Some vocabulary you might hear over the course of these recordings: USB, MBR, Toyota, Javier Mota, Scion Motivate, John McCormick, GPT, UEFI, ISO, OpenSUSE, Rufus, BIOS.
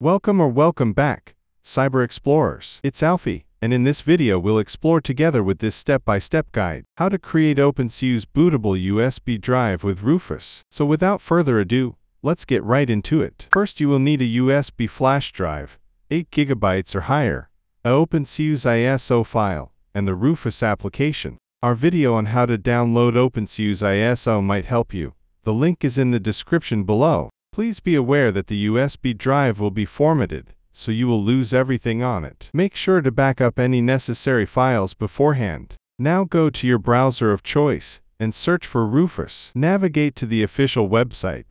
Welcome or welcome back, Cyber Explorers. It's Alfie, and in this video we'll explore together with this step-by-step guide how to create OpenSUSE bootable USB drive with Rufus. So without further ado, let's get right into it. First, you will need a USB flash drive, 8 GB or higher, a OpenSUSE ISO file, and the Rufus application. Our video on how to download OpenSUSE ISO might help you. The link is in the description below. Please be aware that the USB drive will be formatted, so you will lose everything on it. Make sure to back up any necessary files beforehand. Now go to your browser of choice and search for Rufus. Navigate to the official website,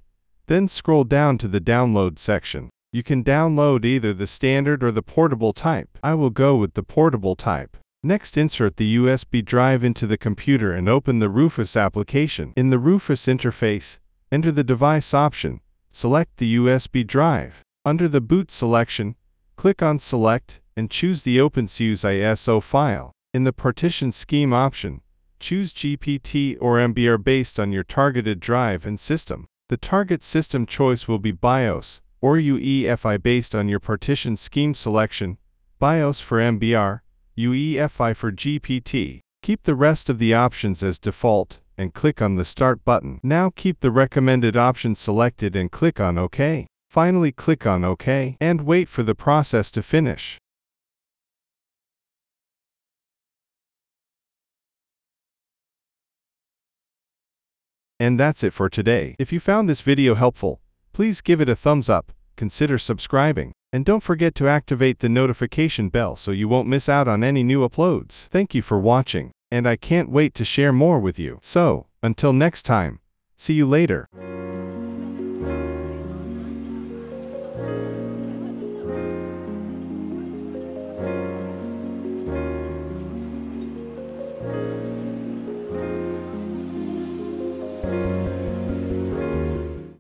then scroll down to the download section. You can download either the standard or the portable type. I will go with the portable type. Next, insert the USB drive into the computer and open the Rufus application. In the Rufus interface, enter the device option, select the USB drive. Under the boot selection, click on Select and choose the OpenSUSE ISO file. In the partition scheme option, choose GPT or MBR based on your targeted drive and system. The target system choice will be BIOS or UEFI based on your partition scheme selection, BIOS for MBR, UEFI for GPT. Keep the rest of the options as default and click on the Start button. Now keep the recommended option selected and click on OK. Finally, click on OK and wait for the process to finish. And that's it for today. If you found this video helpful, please give it a thumbs up, consider subscribing, and don't forget to activate the notification bell so you won't miss out on any new uploads. Thank you for watching, and I can't wait to share more with you. So, until next time, see you later.